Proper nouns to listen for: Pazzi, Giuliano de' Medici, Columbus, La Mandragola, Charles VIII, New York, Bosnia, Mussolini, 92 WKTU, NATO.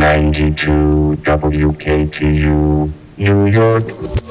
92 WKTU, New York.